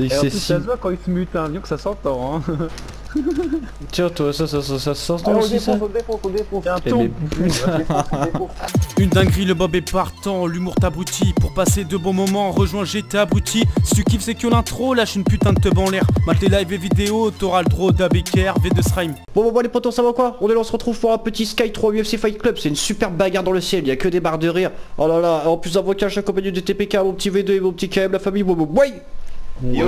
Et en plus, ça se voit quand il se mute, hein, mieux que ça s'entend, hein. Tiens toi, ça s'entend aussi ça. Une dinguerie, le bob est partant, l'humour t'abrutit. Pour passer de bons moments, rejoins GTABRUTI. Si tu kiffes c'est que l'intro, lâche une putain de teub en l'air. Mat les live et vidéos, t'auras le droit d'ABKR, V2SRYM. Bon les potos, ça va quoi? On est là, on se retrouve pour un petit Sky 3 UFC Fight Club. C'est une super bagarre dans le ciel, y'a que des barres de rire. Oh là là, en plus d'avocat, chaque compagnie de TPK, mon petit V2 et mon petit KM, la famille, ouais. Yo,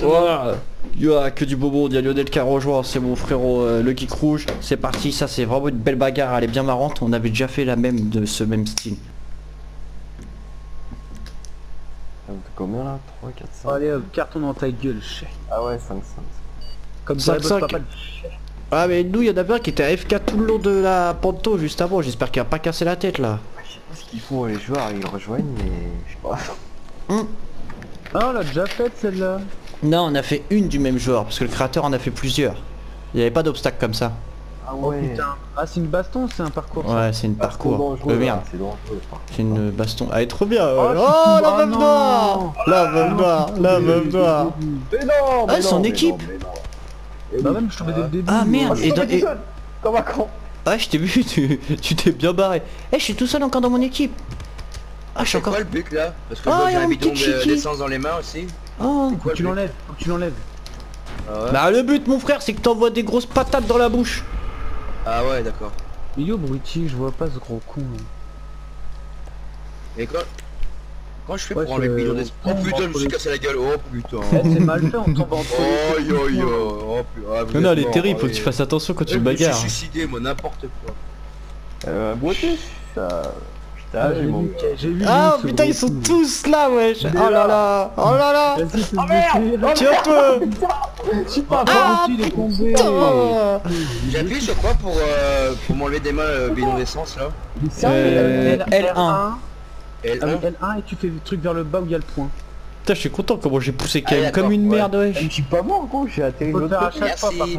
voilà. Yo, que du beau monde, y'a Lionel carreau, c'est mon frérot, le geek rouge. C'est parti, ça c'est vraiment une belle bagarre, elle est bien marrante. On avait déjà fait la même de ce même style. Combien là? 3, 4, 5. Allez hop, carton dans ta gueule, chèque. Ah ouais, 5, 5. Comme ça, papa de chèque. Ah mais nous, y'en avait un qui était à FK tout le long de la panto juste avant, j'espère qu'il a pas cassé la tête là. Ouais, je sais pas ce qu'ils font, les joueurs, ils rejoignent, mais je sais pas. Ah, on l'a déjà faite celle-là. Non, on a fait une du même joueur, parce que le créateur en a fait plusieurs. Il n'y avait pas d'obstacle comme ça. Ah ouais. Oh, putain. Ah, c'est une baston, c'est un parcours ça. Ouais, c'est une parcours. Merde. C'est une baston. Allez, trop bien. Oh, la meuf noire. La meuf noire. La meuf noire. Ah, son équipe. Bah même, je tombais dès le début. Ah merde. Et comme un con. Ah, je t'ai vu, tu t'es bien barré. Eh, je suis tout seul encore dans mon équipe. Ah, je suis encore... quoi le but là? Parce que j'ai un bidon d'essence dans les mains aussi. Oh, faut que tu l'enlèves, faut que tu l'enlèves. Ah ouais. Bah le but mon frère c'est que t'envoies des grosses patates dans la bouche. Ah ouais d'accord. Yo Bruti, je vois pas ce gros con. Et quand je fais pour enlever le bidon d'essence... Oh putain, je me suis cassé la gueule, oh putain. C'est mal fait, on tombe en trop. Oh yo yo, oh putain. Non, elle est terrible, faut que tu fasses attention quand tu bagarres. Je me suis suicidé moi, n'importe quoi. Bruti ça... Ah putain ils sont tous là wesh. Oh là là. Oh là là. Oh merde. Tiens-toi. Je suis pas parti les combés. J'appuie sur quoi pour m'enlever des mains le bidon d'essence là? L1 L1 et tu fais le truc vers le bas où il y a le point. Putain je suis content comment j'ai poussé quand même comme une merde wesh. Je suis pas mort gros, j'ai atterri l'autre côté.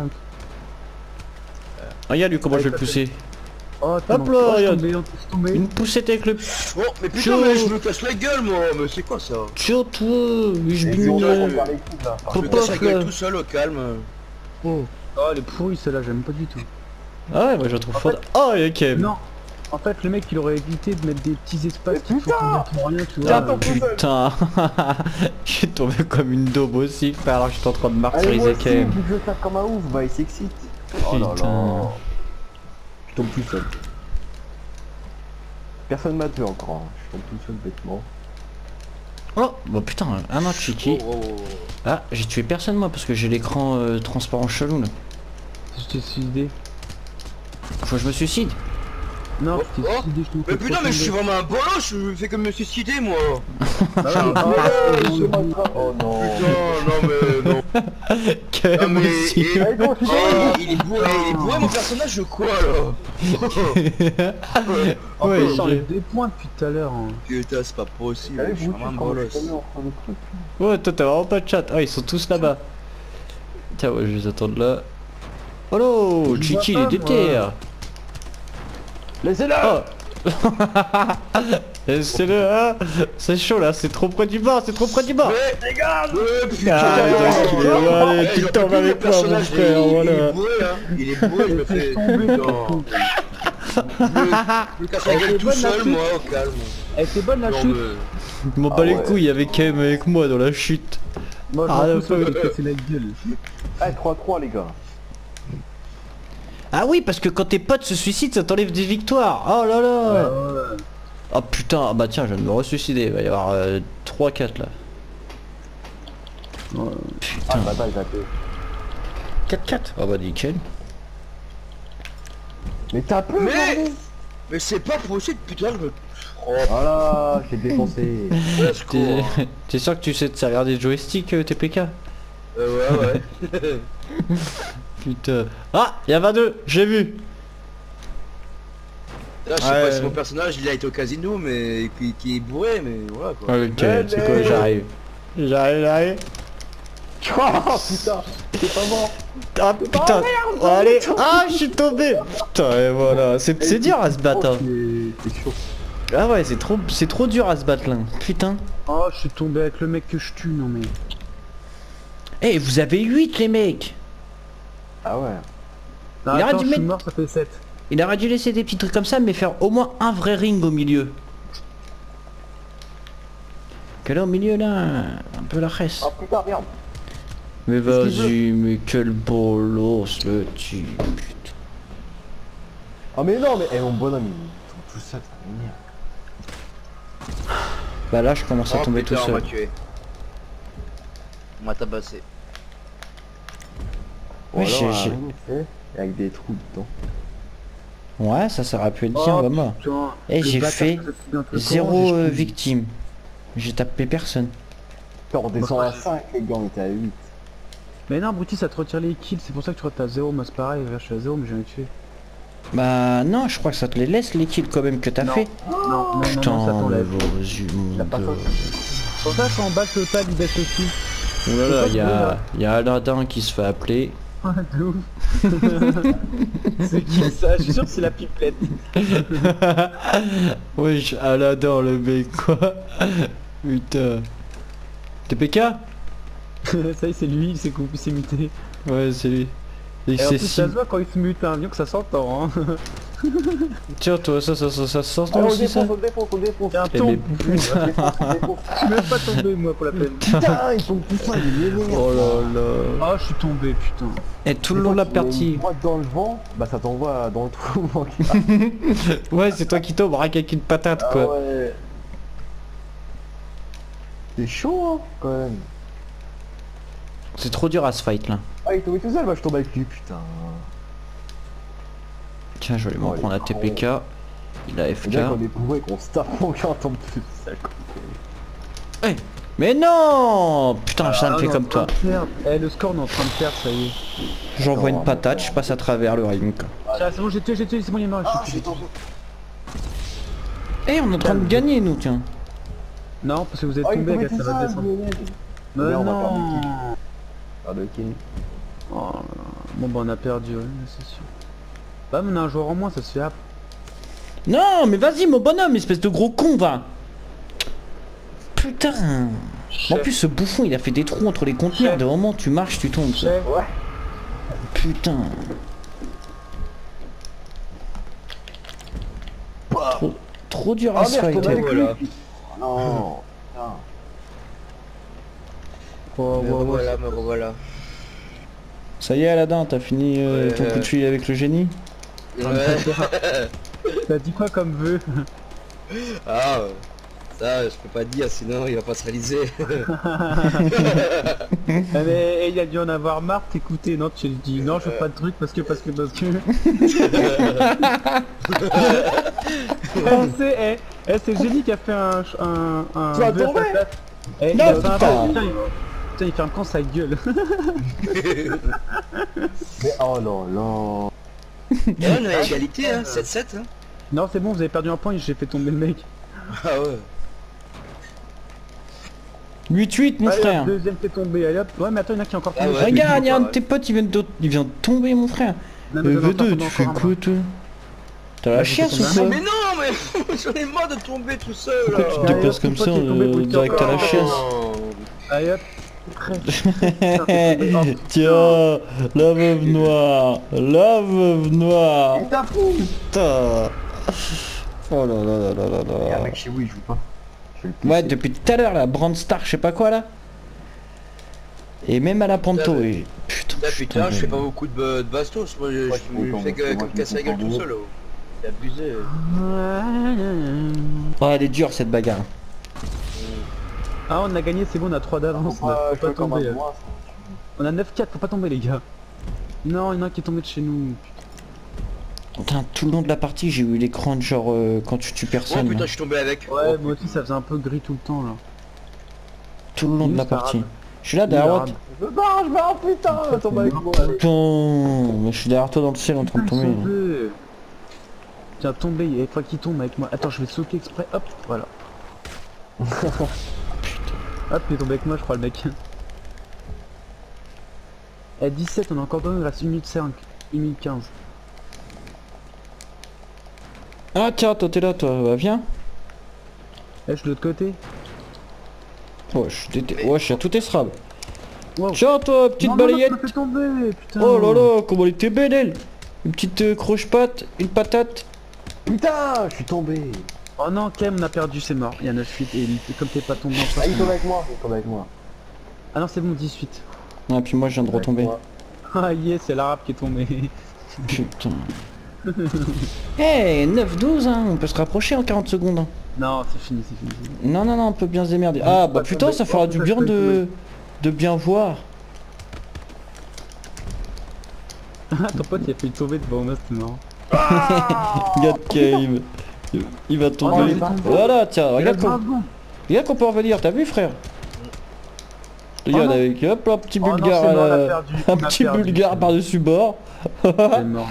Regarde lui comment je vais le pousser. Oh, hop là, une poussette avec le... Oh, mais putain, mais je me casse la gueule, moi, mais c'est quoi ça? Tiens, toi, mais je me casse la gueule tout seul, au calme. Oh, elle est pourrie, celle-là, j'aime pas du tout. Ah ouais, moi, je la trouve forte. Oh, ok. Non, en fait, le mec, il aurait évité de mettre des petits espaces qui font pour rien, tu vois. Putain, je suis tombé comme une daube aussi, alors que je suis en train de martyriser quand même. Je veux faire comme un ouf, bah, il s'excite. Oh là là. Je tombe tout seul. Personne m'a tué encore. Hein. Je tombe tout seul bêtement. Oh bah putain, un match chiqui. Ah j'ai tué personne moi parce que j'ai l'écran transparent chelou là. Je t'ai suicidé. Faut que je me suicide? Non, oh, oh. Suicidé, je mais putain mais je suis vraiment un bolo, je fais comme me suicider moi. Ah, oh non. Putain non mais non. Non, mais, il est bourré, mon personnage ou quoi là? En plus il enlève des points depuis tout à l'heure. Putain c'est pas possible, je suis vraiment boloss. Ouais toi t'as vraiment pas de chat, ah ils sont tous là-bas. Tiens ouais je vais les attendre là. Oh là Chichi il est déter. Laissez-le. C'est le hein. C'est chaud là, c'est trop près du bas, c'est trop près du bas. Mais les gars, putain, allez, tu tombes avec moi mon frère, voilà. Il est beau, je me fais tomber dans. Je casse la gueule tout seul moi, calme. Elle était bonne la chute. Je m'en bats les couilles, il y avait KM avec moi dans la chute. Moi je me suis cassé la gueule. Ah 3-3 les gars. Ah oui parce que quand tes potes se suicident ça t'enlève des victoires. Oh là là. Oh putain, bah tiens je viens de me ressuicider, il va y avoir 3-4 là. Putain. Ah bah il va te... 4-4. Ah bah nickel. Mais t'as plus. Mais c'est pas possible putain je me... Voilà, j'ai dépensé. T'es sûr que tu sais te servir des joysticks TPK? Ouais. Putain. Ah il y a 22, j'ai vu. Là, je sais pas si mon personnage il a été au casino mais qui est bourré mais voilà quoi. Ok c'est quoi j'arrive. J'arrive. Oh putain c'est pas bon. Ah putain oh, allez. Ah je suis tombé. Putain et voilà. C'est dur à se battre hein. Ah ouais c'est trop dur à se battre là. Putain. Oh je suis tombé avec le mec que je tue non mais. Eh, vous avez 8 les mecs. Ah ouais. Non, attends, je suis mort, ça fait 7. Il aurait dû laisser des petits trucs comme ça, mais faire au moins un vrai ring au milieu. Que là au milieu là, un peu la reste. Oh putain, merde. Mais vas-y, mais quel bolos le type. Oh mais non, mais eh, mon bonhomme, tout ça, t'as venir. Bah là, je commence à tomber tout seul. On m'a tabassé. Oui, j'ai... Avec des trous dedans. Ouais, ça, ça aurait pu être bien, vraiment. Et j'ai fait 0 victime. J'ai tapé personne. On redescend à 5, les gars, on était à 8. Mais non, Bruti, ça te retire les kills, c'est pour ça que tu vois t'as 0, moi c'est pareil, je suis à 0, mais j'en ai tué. Bah non, je crois que ça te les laisse les kills quand même que t'as fait. Non, putain, ça t'enlève. C'est pour ça qu'en bas le tag, il baisse aussi. Oh là là, y'a Aladdin qui se fait appeler. Ouais, de ouf. C'est qui ça? Je suis sûr que c'est la pipelette. Wesh, Aladdin le mec, quoi. Putain. TPK? Ça y est, c'est lui, il s'est muté. Ouais, c'est lui. Et en plus, ça se voit quand il se mute, hein, bien que ça s'entend. Hein. Tiens, toi, ça s'entend aussi, ça. Tiens, tombe, putain. Je suis même pas tombé, moi, pour la peine. Putain, ils sont poussins, il est long. Oh là là. Ah, je suis tombé, putain. Et tout le long de la partie. Moi, dans le vent, bah ça t'envoie dans le trou. Ouais, c'est toi qui tombes, rac avec une patate, quoi. C'est chaud, hein, quand même. C'est trop dur à ce fight là. Ah il est tombé tout seul, bah je tombe avec lui putain. Tiens je vais lui prendre la TPK. Il a FK. On est bourré qu'on se tape, on tombe tout seul. Eh mais non. Putain ça me fait comme toi. Eh le score on est en train de faire ça y est. J'envoie une patate, je passe à travers le ring. C'est bon j'ai tué, c'est bon il est mort. Eh on est en train de gagner nous tiens. Non parce que vous êtes tombé gars, ça va descendre. Mais non. Oh, bon bah on a perdu, ouais, c'est sûr. Bah mais on a un joueur en moins, ça se fait après. Non mais vas-y mon bonhomme, espèce de gros con va. Putain. Chef. En plus ce bouffon il a fait des trous entre les conteneurs, de moment tu marches, tu tombes. Chef, ouais. Putain. Wow. Trop dur à se fighter. Non. Oh, voilà, me revoilà. Ça y est Aladdin, t'as fini ton coup de fil avec le génie. Ouais. T'as dit quoi comme vœu? Ah, ça je peux pas dire sinon il va pas se réaliser. Mais il a dû en avoir marre, t'écouter, non tu dis non je fais pas de truc parce que. C'est Génie qui a fait un tu as tombé. Eh, non, putain, il ferme quand sa gueule. Oh non, non. On a égalité, hein, 7-7. Hein. Non, c'est bon, vous avez perdu un point, j'ai fait tomber le mec. Ah ouais. 8-8, mon frère. Le deuxième fait tomber, allez hop. Ouais, mais attends, il y en a qui est encore tombé. Regarde, il y a un de tes potes, il vient de tomber, mon frère. Le V2, tu fais quoi, toi? T'as la chiasse ou quoi? Mais non, mais j'en ai marre de tomber tout seul. Pourquoi tu te passes comme ça, direct à la chiasse? Allez hop. Tiens, la veuve noire, la veuve noire. Putain. Oh là là là là là. Y'a un mec chez vous, il joue pas. Ouais, depuis tout à l'heure là, Brandstar, je sais pas quoi là. Et même à la Panto. Putain. Putain, je fais pas beaucoup de bastos. Moi, je me fais comme casser la gueule tout seul. T'as abusé. Oh, elle est dure cette bagarre. Ah on a gagné, c'est bon, on a 3 d'avance, faut pas tomber. On a 9-4, faut pas tomber les gars. Non, il y en a un qui est tombé de chez nous. Putain, tout le long de la partie j'ai eu l'écran de genre quand tu tues personne. Oh putain, je suis tombé avec. Ouais, moi aussi ça faisait un peu gris tout le temps là. Tout le long de la partie. Je suis là derrière toi. Je me barre, putain, va tomber avec moi. Putain, mais je suis derrière toi dans le ciel en train de tomber. Tiens, tombé, il y a toi qui tombe avec moi. Attends, je vais sauter exprès, hop, voilà. Hop, il est tombé avec moi, je crois, le mec. À 17, on a encore donné, il reste 1 minute 5, 1 minute 15. Ah, tiens, toi, t'es là, toi, viens. Eh, je suis de l'autre côté. Ouais, je suis à tout esrabe. Wow. Tiens toi, petite balayette. Non, fait tomber, putain. Oh là là, comment elle était belle elle. Une petite croche-patte, une patate. Putain, je suis tombé. Oh non, KM a perdu, c'est mort. Il y en a 9-8 et comme t'es pas tombé en face. Ah, il tombe avec moi, il tombe avec moi. Ah non, c'est bon, 18. Ah, puis moi je viens de retomber. Ah yes, c'est l'arabe qui est tombé. Putain. Hey, 9-12 hein, on peut se rapprocher en 40 secondes. Non, c'est fini, c'est fini. Non, non, non, on peut bien se démerder. Ah bah putain, ça fera du bien de bien voir. Ah, ton pote il a failli tomber devant moi, c'est marrant. Regarde Karim, il va tomber. Voilà, tiens, regarde qu'on peut revenir, t'as vu frère? Regarde avec hop, un petit bulgare, un petit bulgare par-dessus bord. C'est mort.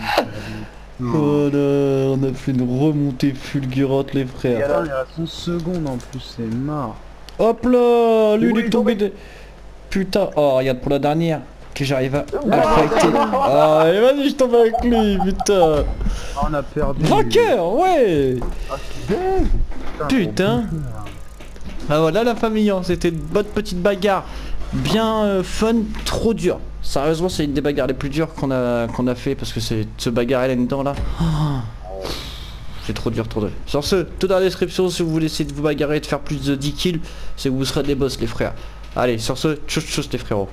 Oh là, on a fait une remontée fulgurante les frères. Et alors, il y a 11 secondes en plus, c'est mort. Hop là, lui il est tombé de... Putain, oh regarde pour la dernière, que j'arrive à... Ah, et vas-y je tombe avec lui, putain. On a perdu. Vainqueur, ouais. Putain. Ah voilà la famille, hein. C'était une bonne petite bagarre. Bien fun, trop dur. Sérieusement c'est une des bagarres les plus dures qu'on a fait parce que c'est ce bagarre elle est dedans là. Oh, c'est trop dur, trop dur. Sur ce, tout dans la description si vous voulez essayer de vous bagarrer et de faire plus de 10 kills, c'est que vous serez des boss les frères. Allez sur ce, tchuss tchuss les frérots.